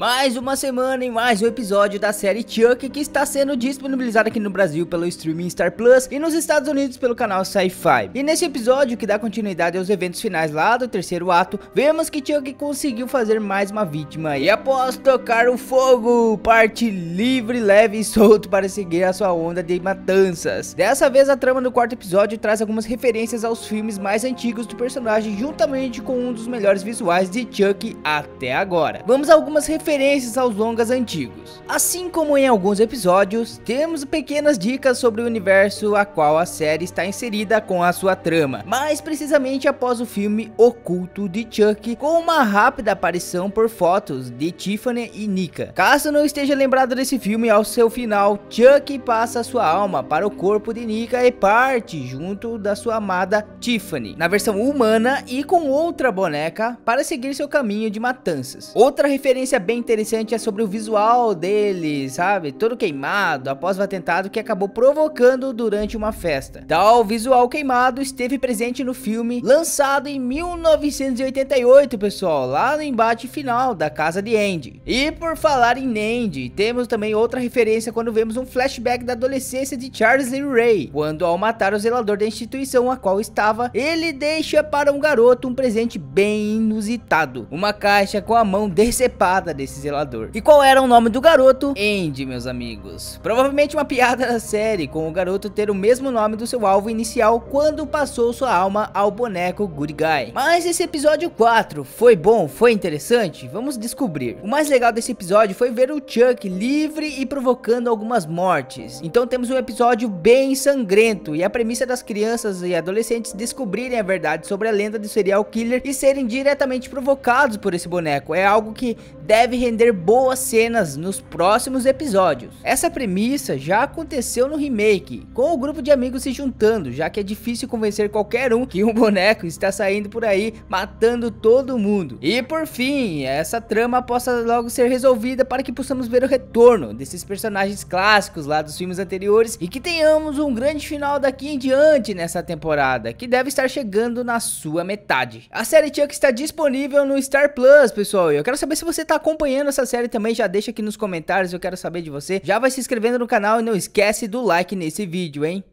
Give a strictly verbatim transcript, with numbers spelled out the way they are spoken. Mais uma semana e mais um episódio da série Chucky, que está sendo disponibilizada aqui no Brasil pelo streaming Star Plus e nos Estados Unidos pelo canal Sci-Fi. E nesse episódio, que dá continuidade aos eventos finais lá do terceiro ato, vemos que Chucky conseguiu fazer mais uma vítima e, após tocar o fogo, parte livre, leve e solto para seguir a sua onda de matanças. Dessa vez, a trama do quarto episódio traz algumas referências aos filmes mais antigos do personagem, juntamente com um dos melhores visuais de Chucky até agora. Vamos a algumas referências referências aos longas antigos. Assim como em alguns episódios, temos pequenas dicas sobre o universo a qual a série está inserida com a sua trama, mais precisamente após o filme O Culto de Chucky, com uma rápida aparição por fotos de Tiffany e Nika. Caso não esteja lembrado desse filme, ao seu final, Chucky passa sua alma para o corpo de Nika e parte junto da sua amada Tiffany, na versão humana e com outra boneca, para seguir seu caminho de matanças. Outra referência bem interessante é sobre o visual dele, sabe? Todo queimado após o atentado que acabou provocando durante uma festa. Tal visual queimado esteve presente no filme lançado em mil novecentos e oitenta e oito, pessoal, lá no embate final da casa de Andy. E por falar em Andy, temos também outra referência quando vemos um flashback da adolescência de Charles Lee Ray, quando, ao matar o zelador da instituição a qual estava, ele deixa para um garoto um presente bem inusitado: uma caixa com a mão decepada desse zelador. E qual era o nome do garoto? Andy, meus amigos. Provavelmente uma piada da série, com o garoto ter o mesmo nome do seu alvo inicial quando passou sua alma ao boneco Good Guy. Mas esse episódio quatro foi bom? Foi interessante? Vamos descobrir. O mais legal desse episódio foi ver o Chucky livre e provocando algumas mortes. Então temos um episódio bem sangrento, e a premissa das crianças e adolescentes descobrirem a verdade sobre a lenda do serial killer e serem diretamente provocados por esse boneco é algo que deve render boas cenas nos próximos episódios. Essa premissa já aconteceu no remake, com o grupo de amigos se juntando, já que é difícil convencer qualquer um que um boneco está saindo por aí matando todo mundo. E por fim, essa trama possa logo ser resolvida para que possamos ver o retorno desses personagens clássicos lá dos filmes anteriores e que tenhamos um grande final daqui em diante nessa temporada, que deve estar chegando na sua metade. A série Chucky está disponível no Star Plus, pessoal, e eu quero saber se você está acompanhando acompanhando essa série também. Já deixa aqui nos comentários, eu quero saber de você. Já vai se inscrevendo no canal e não esquece do like nesse vídeo, hein?